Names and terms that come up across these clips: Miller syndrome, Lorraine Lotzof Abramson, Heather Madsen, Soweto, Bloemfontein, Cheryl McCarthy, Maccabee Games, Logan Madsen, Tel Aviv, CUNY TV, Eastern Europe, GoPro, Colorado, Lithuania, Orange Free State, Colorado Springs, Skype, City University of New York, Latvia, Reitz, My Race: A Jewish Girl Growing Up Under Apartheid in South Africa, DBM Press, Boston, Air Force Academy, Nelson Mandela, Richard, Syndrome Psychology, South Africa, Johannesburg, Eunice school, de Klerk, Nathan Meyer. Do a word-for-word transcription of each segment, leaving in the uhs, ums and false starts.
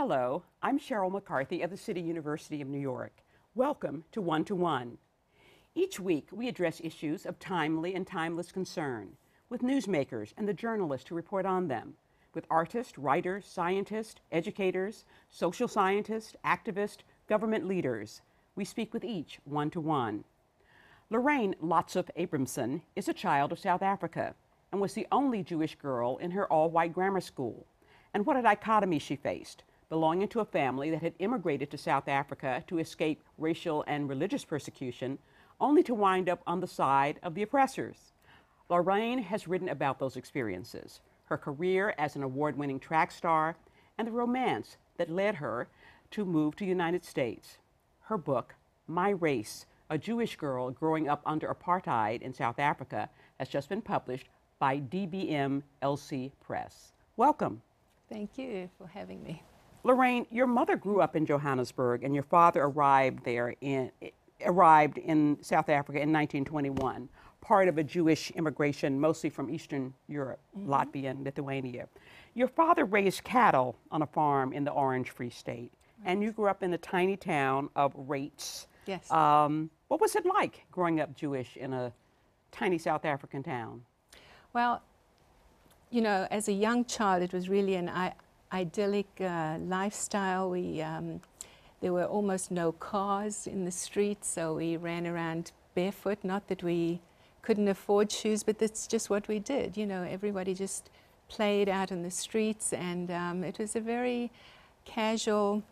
Hello, I'm Cheryl McCarthy of the City University of New York. Welcome to One to One. Each week, we address issues of timely and timeless concern with newsmakers and the journalists who report on them, with artists, writers, scientists, educators, social scientists, activists, government leaders. We speak with each one to one. Lorraine Lotzof Abramson is a child of South Africa and was the only Jewish girl in her all-white grammar school. And what a dichotomy she faced, belonging to a family that had immigrated to South Africa to escape racial and religious persecution, only to wind up on the side of the oppressors. Lorraine has written about those experiences, her career as an award-winning track star, and the romance that led her to move to the United States. Her book, My Race: A Jewish Girl Growing Up Under Apartheid in South Africa, has just been published by D B M Press. Welcome. Thank you for having me. Lorraine, your mother grew up in Johannesburg and your father arrived there in arrived in South Africa in nineteen twenty-one, part of a Jewish immigration mostly from Eastern Europe, mm-hmm. Latvia and Lithuania. Your father raised cattle on a farm in the Orange Free State, right. And you grew up in the tiny town of Reitz. Yes. Um, what was it like growing up Jewish in a tiny South African town? Well, you know, as a young child, it was really an I idyllic uh, lifestyle. We, um, there were almost no cars in the streets, so we ran around barefoot. Not that we couldn't afford shoes, but that's just what we did. You know, everybody just played out in the streets, and um, it was a very casual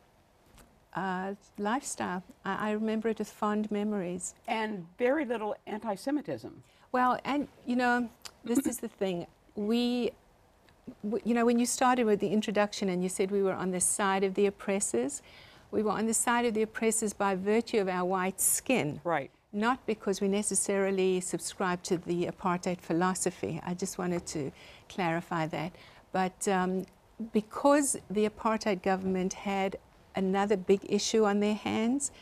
uh, lifestyle. I, I remember it with fond memories. And very little anti-Semitism. Well, and you know, this is the thing. We, you know, when you started with the introduction and you said we were on the side of the oppressors, we were on the side of the oppressors by virtue of our white skin. Right. Not because we necessarily subscribed to the apartheid philosophy. I just wanted to clarify that. But um, because the apartheid government had another big issue on their hands,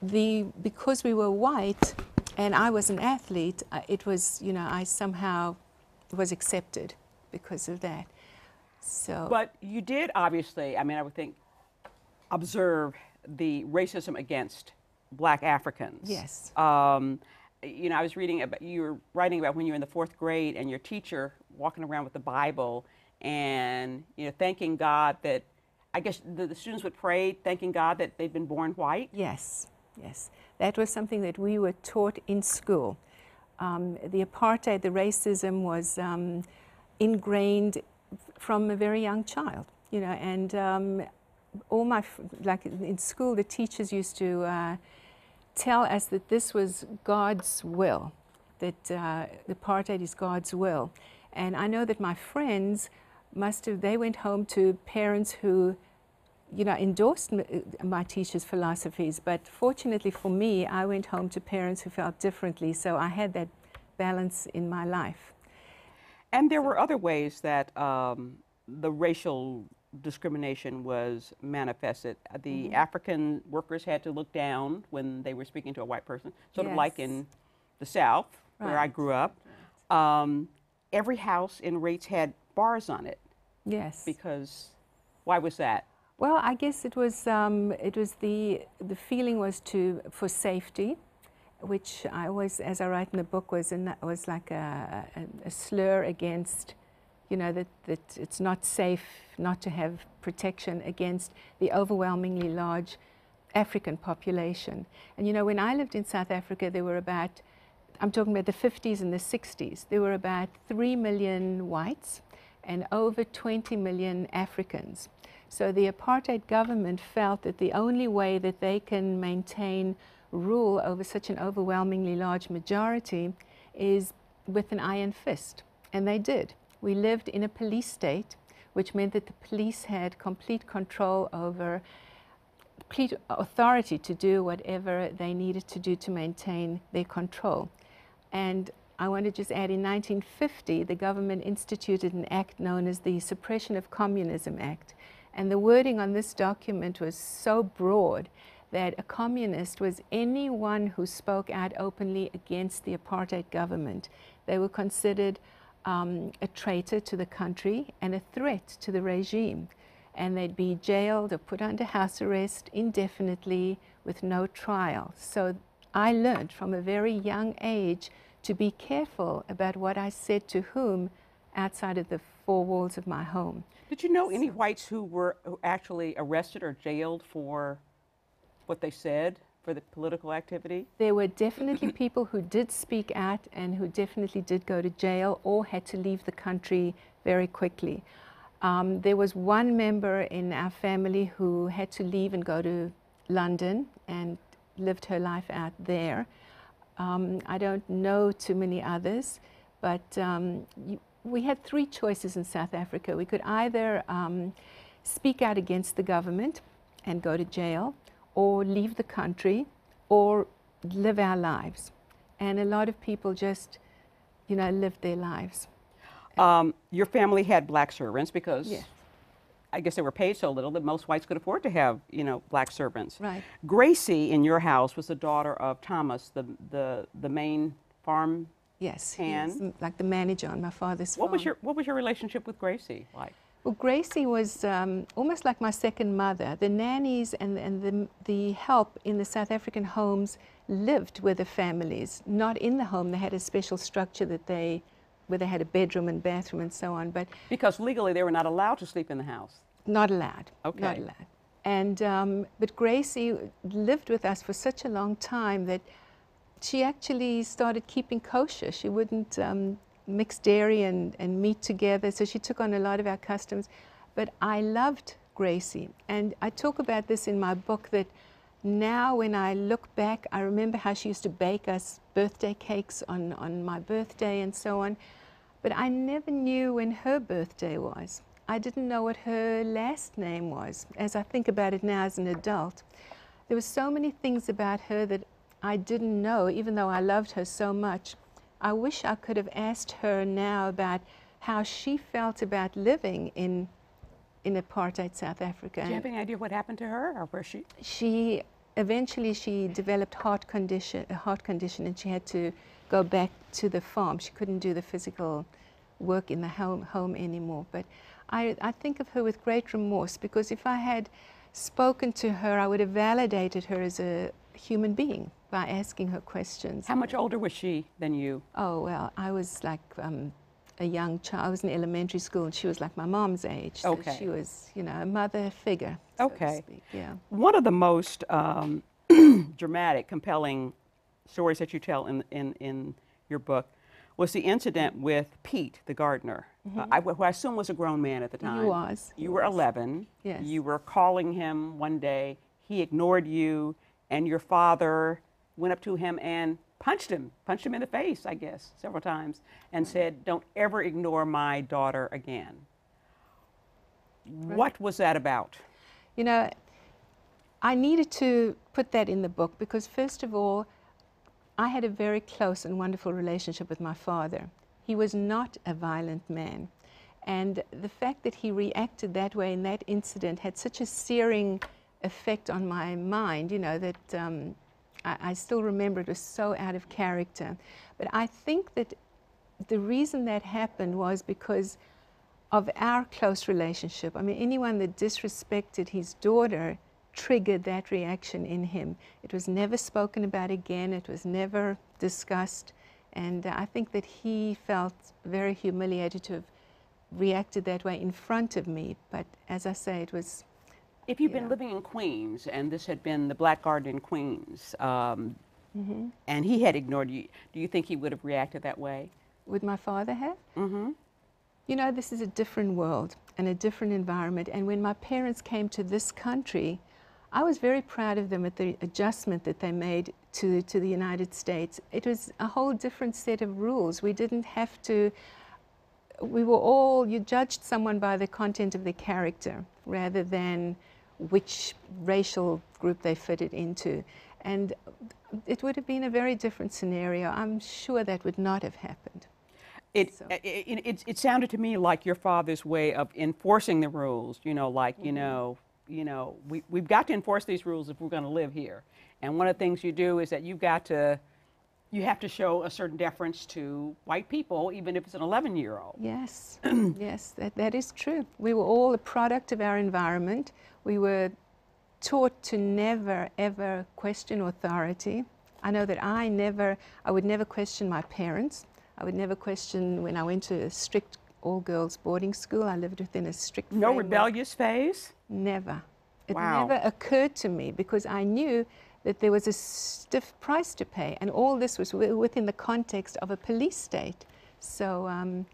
the because we were white and I was an athlete, it was, you know, I somehow was accepted because of that. So, but you did obviously, I mean, I would think, observe the racism against black Africans. Yes. Um, you know, I was reading about, you were writing about when you were in the fourth grade and your teacher walking around with the Bible and, you know, thanking God that, I guess the, the students would pray, thanking God that they'd been born white. Yes, yes. That was something that we were taught in school. Um, the apartheid, the racism was um, ingrained from a very young child, you know, and um, all my, f like in school, the teachers used to uh, tell us that this was God's will, that uh, apartheid is God's will. And I know that my friends must have, they went home to parents who, you know, endorsed m my teacher's philosophies, but fortunately for me, I went home to parents who felt differently, so I had that balance in my life. And there were other ways that um, the racial discrimination was manifested. The mm-hmm. African workers had to look down when they were speaking to a white person, sort yes. of like in the South, right. where I grew up. Um, every house in Reitz had bars on it. Yes. Because, why was that? Well, I guess it was, um, it was the, the feeling was to, for safety, which I always, as I write in the book, was, in, was like a, a, a slur against, you know, that, that it's not safe not to have protection against the overwhelmingly large African population. And, you know, when I lived in South Africa, there were about, I'm talking about the fifties and the sixties, there were about three million whites and over twenty million Africans. So the apartheid government felt that the only way that they can maintain rule over such an overwhelmingly large majority is with an iron fist, and they did. We lived in a police state, which meant that the police had complete control over, complete authority to do whatever they needed to do to maintain their control. And I want to just add, in nineteen fifty, the government instituted an act known as the Suppression of Communism Act. And the wording on this document was so broad that a communist was anyone who spoke out openly against the apartheid government. They were considered um, a traitor to the country and a threat to the regime. and they'd be jailed or put under house arrest indefinitely with no trial. So I learned from a very young age to be careful about what I said to whom outside of the four walls of my home. Did you know any whites who were actually arrested or jailed for what they said, for the political activity? There were definitely people who did speak out and who definitely did go to jail or had to leave the country very quickly. Um, there was one member in our family who had to leave and go to London and lived her life out there. Um, I don't know too many others, but um, you, we had three choices in South Africa. We could either um, speak out against the government and go to jail, or leave the country, or live our lives. And a lot of people just, you know, lived their lives. Um, your family had black servants because yes. I guess they were paid so little that most whites could afford to have, you know, black servants. Right. Gracie in your house was the daughter of Thomas, the the, the main farm yes, hand. Like the manager on my father's farm. What was your what was your relationship with Gracie like? Well, Gracie was um, almost like my second mother. The nannies and and the the help in the South African homes lived with the families, not in the home. They had a special structure that they. where they had a bedroom and bathroom and so on, but... Because legally they were not allowed to sleep in the house. Not allowed, okay. not allowed. And, um, but Gracie lived with us for such a long time that she actually started keeping kosher. She wouldn't um, mix dairy and, and meat together, so she took on a lot of our customs. But I loved Gracie, and I talk about this in my book that now when I look back, I remember how she used to bake us birthday cakes on, on my birthday and so on. But I never knew when her birthday was. I didn't know what her last name was, as I think about it now as an adult. There were so many things about her that I didn't know, even though I loved her so much. I wish I could have asked her now about how she felt about living in, in apartheid South Africa. Do you have any idea what happened to her or where she? She eventually she developed heart condition, a heart condition, and she had to go back to the farm. She couldn't do the physical work in the home, home anymore. But I, I think of her with great remorse, because if I had spoken to her, I would have validated her as a human being by asking her questions. How much older was she than you? Oh, well, I was like um, a young child. I was in elementary school, and she was like my mom's age. So okay. She was, you know, a mother figure, so okay. to speak. Yeah. One of the most um, dramatic, compelling stories that you tell in, in, in your book was the incident with Pete, the gardener, mm-hmm. uh, I, who I assume was a grown man at the time. He was. You he were was. eleven. Yes. You were calling him one day. He ignored you, and your father went up to him and punched him, punched him in the face, I guess, several times, and right. said, "Don't ever ignore my daughter again." Right. What was that about? You know, I needed to put that in the book because, first of all, I had a very close and wonderful relationship with my father. He was not a violent man. And the fact that he reacted that way in that incident had such a searing effect on my mind, you know, that um, I, I still remember it was so out of character. But I think that the reason that happened was because of our close relationship. I mean, anyone that disrespected his daughter triggered that reaction in him. It was never spoken about again. It was never discussed. And uh, I think that he felt very humiliated to have reacted that way in front of me. But as I say, it was... If you've you been know. living in Queens, and this had been the Black Garden in Queens, um, mm-hmm. and he had ignored you, do you think he would have reacted that way? Would my father have? Mm-hmm. You know, this is a different world and a different environment. And when my parents came to this country, I was very proud of them at the adjustment that they made to, to the United States. It was a whole different set of rules. We didn't have to, we were all, you judged someone by the content of their character rather than which racial group they fitted into. And it would have been a very different scenario. I'm sure that would not have happened. It, so. it, it, it sounded to me like your father's way of enforcing the rules, you know, like, mm-hmm. you know, you know, we, we've got to enforce these rules if we're going to live here. And one of the things you do is that you've got to you have to show a certain deference to white people, even if it's an eleven-year-old. Yes, yes, that, that is true. We were all a product of our environment. We were taught to never, ever question authority. I know that I never, I would never question my parents. I would never question when I went to a strict all-girls boarding school. I lived within a strict framework. No rebellious phase? Never. It wow. never occurred to me, because I knew that there was a stiff price to pay, and all this was w within the context of a police state. So um,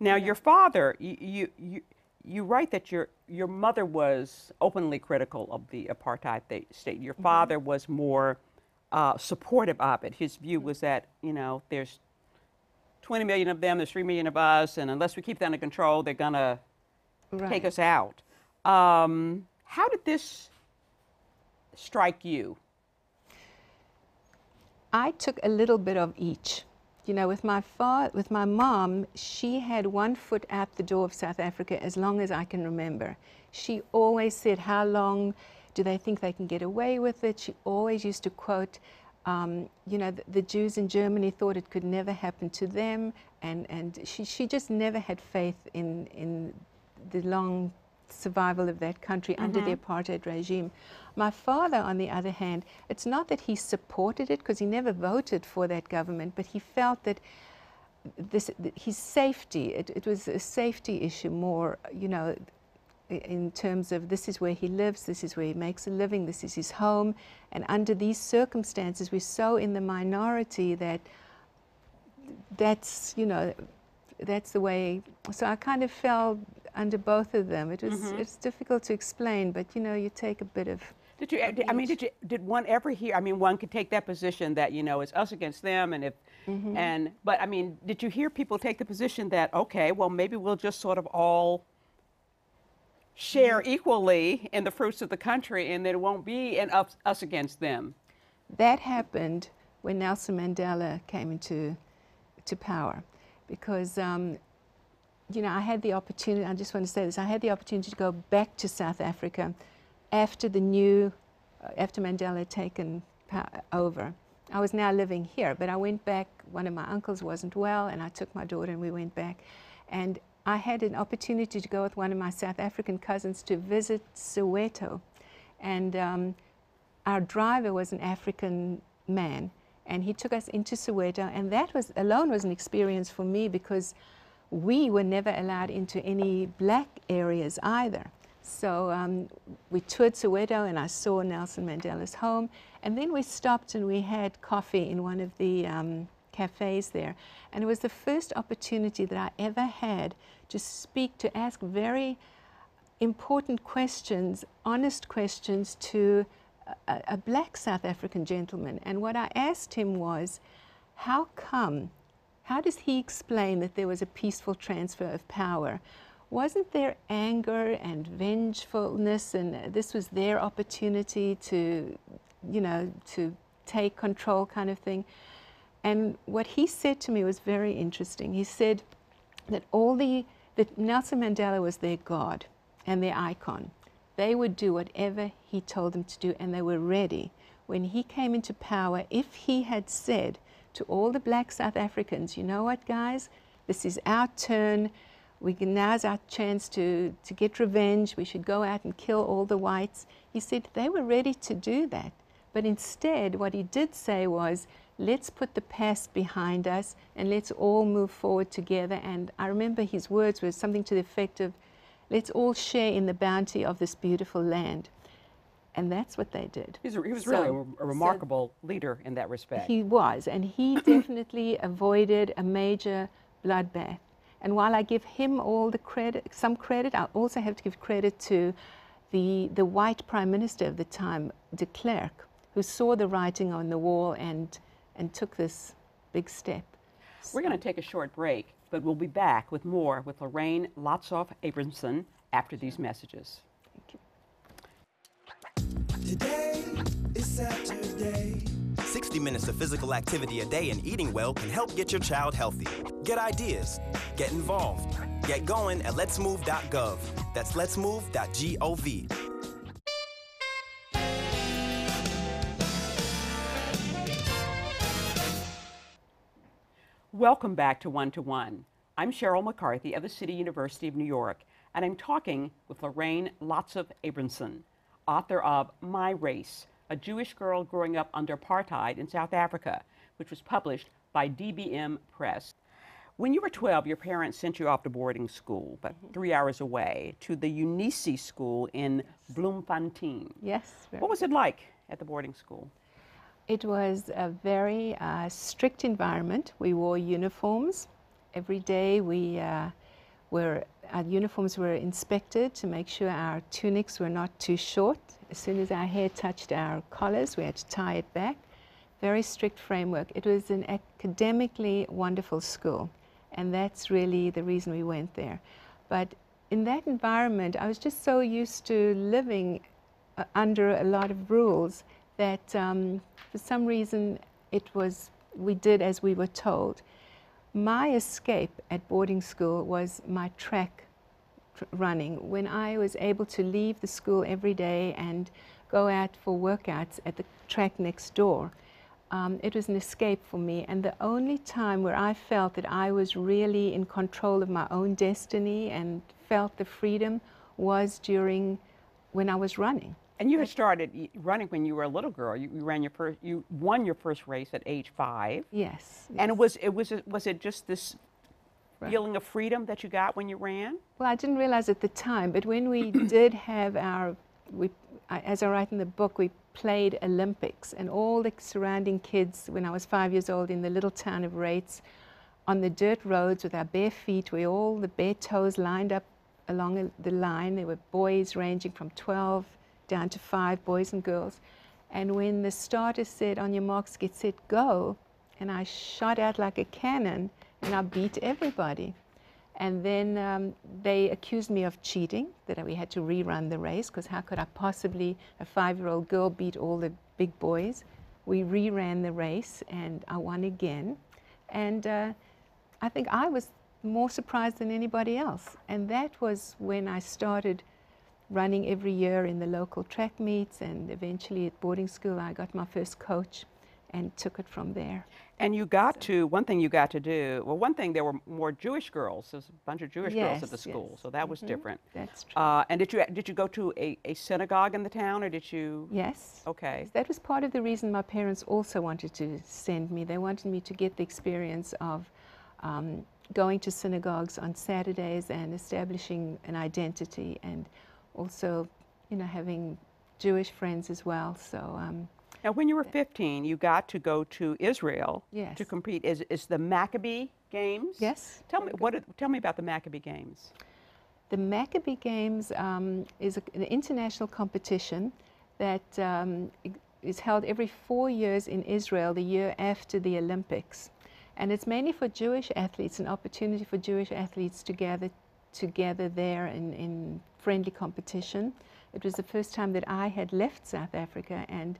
now, yeah. your father, you, you you you write that your your mother was openly critical of the apartheid state. Your mm-hmm. father was more uh, supportive of it. His view was that, you know, there's twenty million of them, there's three million of us, and unless we keep that under control, they're gonna right. take us out. Um, how did this strike you? I took a little bit of each. You know, with my father, with my mom, she had one foot out the door of South Africa as long as I can remember. She always said, how long do they think they can get away with it? She always used to quote, um, you know, the, the Jews in Germany thought it could never happen to them. And, and she, she just never had faith in, in the long survival of that country mm-hmm. under the apartheid regime. My father, on the other hand, it's not that he supported it, because he never voted for that government, but he felt that this, his safety, it, it was a safety issue more, you know, in terms of this is where he lives, this is where he makes a living, this is his home, and under these circumstances, we're so in the minority that that's, you know, that's the way. So I kind of fell under both of them. It was mm-hmm. it's difficult to explain, but you know, you take a bit of. Did you? Of I mean, did you? Did one ever hear? I mean, one could take that position that, you know, it's us against them, and if mm-hmm. and but I mean, did you hear people take the position that, okay, well, maybe we'll just sort of all share mm-hmm. equally in the fruits of the country, and that it won't be an us, us against them? That happened when Nelson Mandela came into to power, because. Um, You know, I had the opportunity, I just want to say this, I had the opportunity to go back to South Africa after the new, after Mandela had taken over. I was now living here, but I went back, one of my uncles wasn't well, and I took my daughter and we went back. And I had an opportunity to go with one of my South African cousins to visit Soweto. And um, our driver was an African man, and he took us into Soweto, and that was alone was an experience for me, because we were never allowed into any black areas either. So um, we toured Soweto, and I saw Nelson Mandela's home, and then we stopped and we had coffee in one of the um, cafes there. And it was the first opportunity that I ever had to speak, to ask very important questions, honest questions to a, a black South African gentleman. And what I asked him was, how come How does he explain that there was a peaceful transfer of power? Wasn't there anger and vengefulness, and this was their opportunity to, you know, to take control kind of thing? And what he said to me was very interesting. He said that all the, that Nelson Mandela was their god and their icon. They would do whatever he told them to do, and they were ready. When he came into power, if he had said to all the black South Africans, you know what, guys, this is our turn. We can, now's our chance to, to get revenge. We should go out and kill all the whites. He said they were ready to do that. But instead, what he did say was, let's put the past behind us and let's all move forward together. And I remember his words were something to the effect of, let's all share in the bounty of this beautiful land. And that's what they did. He's a, he was so, really a, a remarkable so leader in that respect. He was, and he definitely avoided a major bloodbath. And while I give him all the credit, some credit, I also have to give credit to the, the white prime minister of the time, de Klerk, who saw the writing on the wall and, and took this big step. We're so. going to take a short break, but we'll be back with more with Lorraine Lotzof Abramson after these messages. Thank you. Today is Saturday. sixty minutes of physical activity a day and eating well can help get your child healthy. Get ideas, get involved, get going at let's move dot gov. That's let's move dot gov. Welcome back to One to One. I'm Cheryl McCarthy of the City University of New York, and I'm talking with Lorraine Lotzof Abramson, author of My Race: A Jewish Girl Growing Up Under Apartheid in South Africa, which was published by D B M Press. When you were twelve, your parents sent you off to boarding school, but mm-hmm. three hours away, to the Eunice school in yes. Bloemfontein. Yes. What was it like at the boarding school? It was a very uh, strict environment. We wore uniforms every day. We uh, were, our uniforms were inspected to make sure our tunics were not too short. As soon as our hair touched our collars, we had to tie it back. Very strict framework. It was an academically wonderful school, and that's really the reason we went there. But in that environment, I was just so used to living uh, under a lot of rules that um, for some reason it was, we did as we were told. My escape at boarding school was my track tr running. When I was able to leave the school every day and go out for workouts at the track next door, um, it was an escape for me. And the only time where I felt that I was really in control of my own destiny and felt the freedom was during when I was running. And you had started running when you were a little girl. You, you ran your first, you won your first race at age five. Yes. And yes. it was, it was, was it just this right. feeling of freedom that you got when you ran? Well, I didn't realize at the time, but when we did have our, we, as I write in the book, we played Olympics, and all the surrounding kids, when I was five years old in the little town of Reitz, on the dirt roads with our bare feet, we all, the bare toes lined up along the line. There were boys ranging from twelve down to five, boys and girls. And when the starter said, "On your marks, get set, go," and I shot out like a cannon and I beat everybody. And then um, they accused me of cheating, that we had to rerun the race, because how could I possibly, a five-year-old girl, beat all the big boys? We reran the race and I won again. And uh, I think I was more surprised than anybody else. And that was when I started running every year in the local track meets, and eventually at boarding school I got my first coach and took it from there. And you got so. to, one thing you got to do, well one thing, there were more Jewish girls, there's a bunch of Jewish yes, girls at the school, yes. so that was mm-hmm. different. That's true. Uh, and did you, did you go to a, a synagogue in the town, or did you? Yes. Okay. That was part of the reason my parents also wanted to send me. They wanted me to get the experience of um, going to synagogues on Saturdays and establishing an identity, and also, you know, having Jewish friends as well. So um, now, when you were fifteen, you got to go to Israel yes. to compete. Is is the Maccabee Games? Yes. Tell me what. Tell me about the Maccabee Games. The Maccabee Games um, is a, an international competition that um, is held every four years in Israel, the year after the Olympics, and it's mainly for Jewish athletes, an opportunity for Jewish athletes to gather together there in, in friendly competition. It was the first time that I had left South Africa, and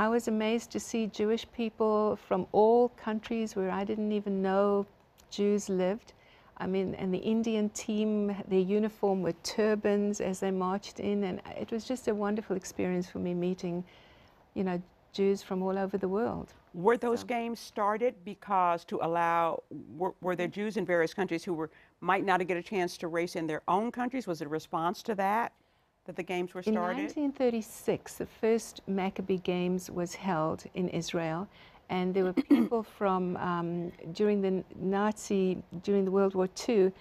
I was amazed to see Jewish people from all countries where I didn't even know Jews lived. I mean, and the Indian team, their uniform were turbans as they marched in, and it was just a wonderful experience for me, meeting, you know, Jews from all over the world. Were those so. games started because to allow, were, were there Jews in various countries who were might not get a chance to race in their own countries? Was it a response to that, that the games were started? In nineteen thirty-six, the first Maccabee Games was held in Israel, and there were people from, um, during the Nazi, during the World War Two,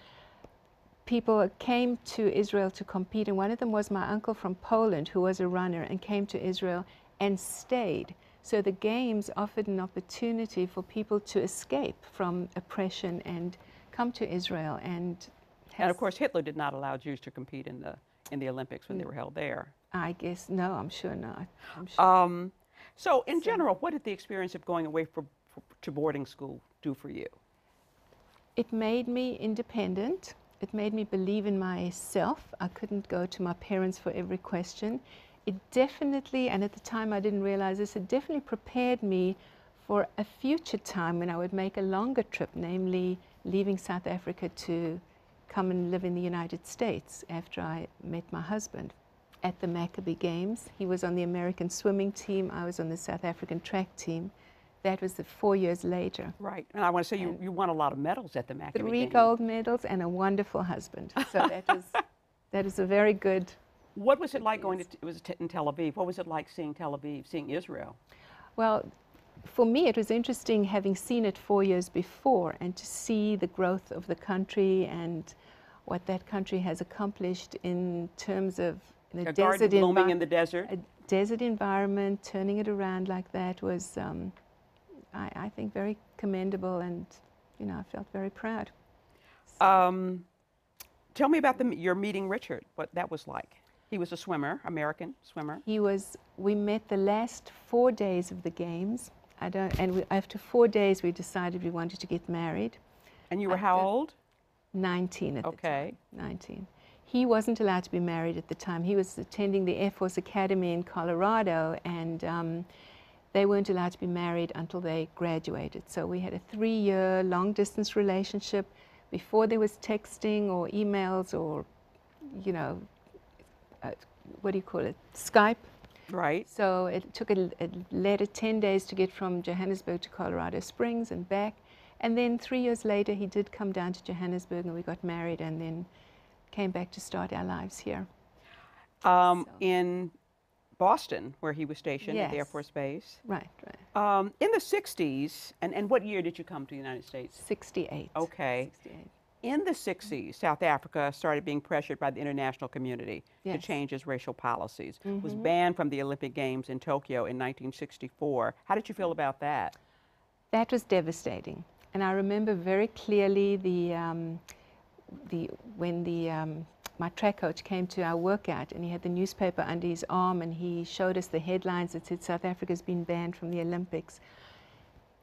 people came to Israel to compete, and one of them was my uncle from Poland, who was a runner and came to Israel and stayed. So the games offered an opportunity for people to escape from oppression and come to Israel. And and of course Hitler did not allow Jews to compete in the in the Olympics when they were held there. I guess no, I'm sure not. I'm sure. Um, so in so. general, what did the experience of going away for, for, to boarding school do for you? It made me independent. It made me believe in myself. I couldn't go to my parents for every question. It definitely, and at the time I didn't realize this, it definitely prepared me for a future time when I would make a longer trip, namely leaving South Africa to come and live in the United States after I met my husband. At the Maccabee Games, he was on the American swimming team, I was on the South African track team. That was four years later. Right, and I want to say you, you won a lot of medals at the Maccabee Games. Three gold medals and a wonderful husband. So that was that was a very good. What was it like going to? It was in Tel Aviv. What was it like seeing Tel Aviv, seeing Israel? Well, for me, it was interesting having seen it four years before and to see the growth of the country and what that country has accomplished in terms of the a desert blooming in the desert. A desert environment, turning it around like that was, um, I, I think, very commendable, and you know, I felt very proud. So. Um, tell me about the, your meeting Richard. What that was like. He was a swimmer, American swimmer. He was. We met the last four days of the games. I don't, and we, after four days, we decided we wanted to get married. And you were after how old? nineteen at okay. the time. nineteen. He wasn't allowed to be married at the time. He was attending the Air Force Academy in Colorado, and um, they weren't allowed to be married until they graduated. So we had a three-year long-distance relationship before there was texting or emails or, you know, uh, what do you call it, Skype. Right. So it took a, a later ten days to get from Johannesburg to Colorado Springs and back. And then three years later, he did come down to Johannesburg and we got married and then came back to start our lives here. Um, so. In Boston, where he was stationed yes. at the Air Force Base. Right, right. Um, in the sixties, and, and what year did you come to the United States? sixty-eight. Okay. sixty-eight. In the sixties, South Africa started being pressured by the international community yes. to change its racial policies. Mm-hmm. It was banned from the Olympic Games in Tokyo in nineteen sixty-four. How did you feel about that? That was devastating. And I remember very clearly the, um, the, when the, um, my track coach came to our workout and he had the newspaper under his arm and he showed us the headlines that said South Africa's been banned from the Olympics.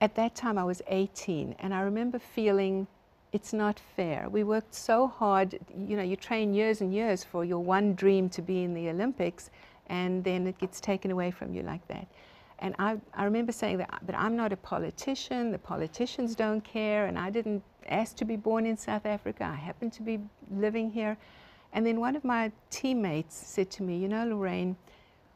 At that time I was eighteen and I remember feeling it's not fair. We worked so hard, you know, you train years and years for your one dream to be in the Olympics, and then it gets taken away from you like that. And I, I remember saying that, but I'm not a politician, the politicians don't care, and I didn't ask to be born in South Africa, I happen to be living here. And then one of my teammates said to me, you know, Lorraine,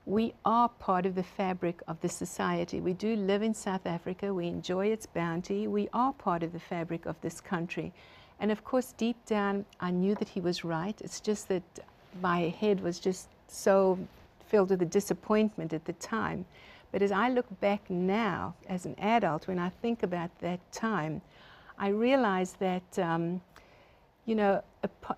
we are part of the fabric of the society. We do live in South Africa, we enjoy its bounty, we are part of the fabric of this country. And of course, deep down, I knew that he was right. It's just that my head was just so filled with the disappointment at the time. But as I look back now, as an adult, when I think about that time, I realize that, um, you know,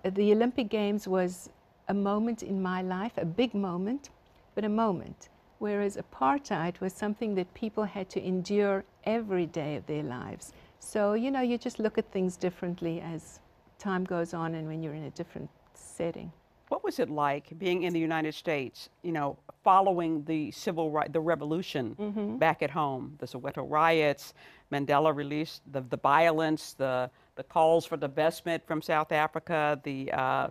a, the Olympic Games was a moment in my life, a big moment, but a moment, whereas apartheid was something that people had to endure every day of their lives. So, you know, you just look at things differently as time goes on and when you're in a different setting. What was it like being in the United States, you know, following the civil right, the revolution mm-hmm. back at home, the Soweto riots, Mandela released the, the violence, the, the calls for divestment from South Africa, the, uh,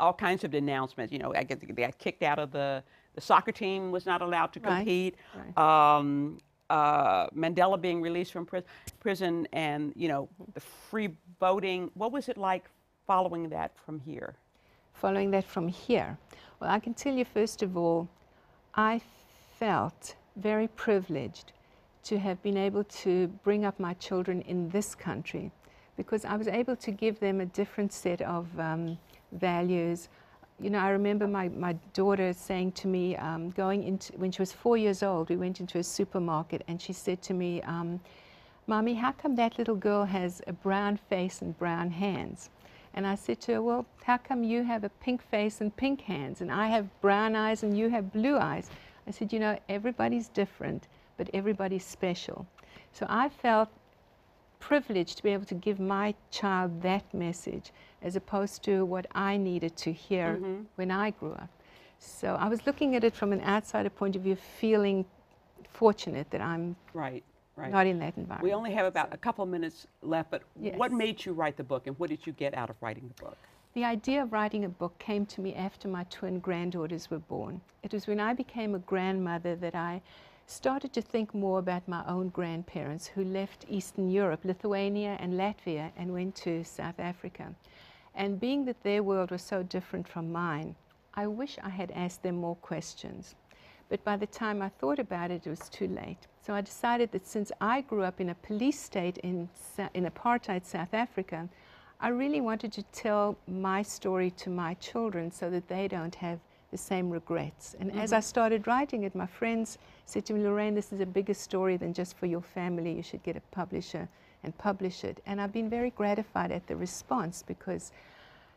all kinds of denouncements, you know, I get, they got kicked out of the, the soccer team was not allowed to compete. Right. Right. Um, uh, Mandela being released from pri prison, and you know the free voting. What was it like following that from here? Following that from here, well, I can tell you first of all, I felt very privileged to have been able to bring up my children in this country, because I was able to give them a different set of um, values. You know, I remember my, my daughter saying to me, um, going into, when she was four years old, we went into a supermarket and she said to me, um, Mommy, how come that little girl has a brown face and brown hands? And I said to her, well, how come you have a pink face and pink hands? And I have brown eyes and you have blue eyes. I said, you know, everybody's different, but everybody's special. So I felt privileged to be able to give my child that message, as opposed to what I needed to hear mm-hmm. when I grew up. So I was looking at it from an outsider point of view, feeling fortunate that I'm right, right. not in that environment. We only have about so. a couple of minutes left, but yes. what made you write the book and what did you get out of writing the book? The idea of writing a book came to me after my twin granddaughters were born. It was when I became a grandmother that I started to think more about my own grandparents who left Eastern Europe, Lithuania and Latvia, and went to South Africa. And being that their world was so different from mine, I wish I had asked them more questions. But by the time I thought about it, it was too late. So I decided that since I grew up in a police state in, in apartheid South Africa, I really wanted to tell my story to my children so that they don't have the same regrets. And mm-hmm. as I started writing it, my friends said to me, Lorraine, this is a bigger story than just for your family. You should get a publisher and publish it. And I've been very gratified at the response, because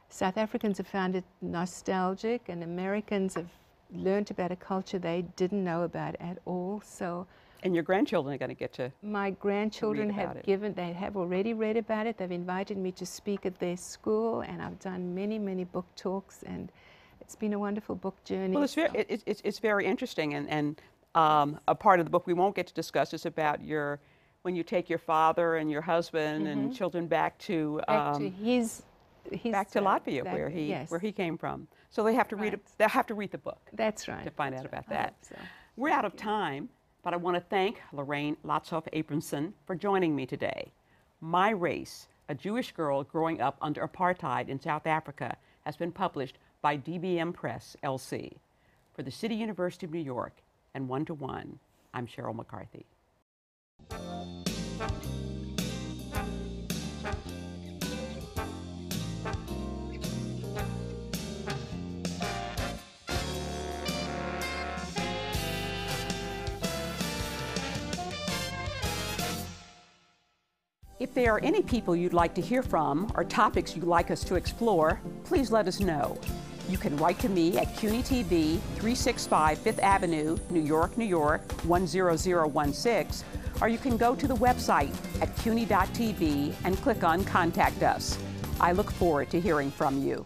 South Africans have found it nostalgic, and Americans have learned about a culture they didn't know about at all. So, and your grandchildren are going to get to my grandchildren have it. given they have already read about it. They've invited me to speak at their school, and I've done many many book talks, and it's been a wonderful book journey. Well, it's very, it, it, it's very interesting, and, and um, a part of the book we won't get to discuss is about your, when you take your father and your husband mm-hmm. and children back to, back um, to his, his back to Latvia, that, where he yes. where he came from. So they have to right. read a, they have to read the book. That's right. To find That's out right. about that. So. We're thank out of you. time, but I want to thank Lorraine Lotzof Abramson for joining me today. My Race: A Jewish Girl Growing Up Under Apartheid in South Africa has been published by D B M Press, L C. For the City University of New York and One to One, I'm Cheryl McCarthy. If there are any people you'd like to hear from or topics you'd like us to explore, please let us know. You can write to me at C U N Y T V, three sixty-five Fifth Avenue, New York, New York, one zero zero one six, or you can go to the website at cuny dot t v and click on Contact Us. I look forward to hearing from you.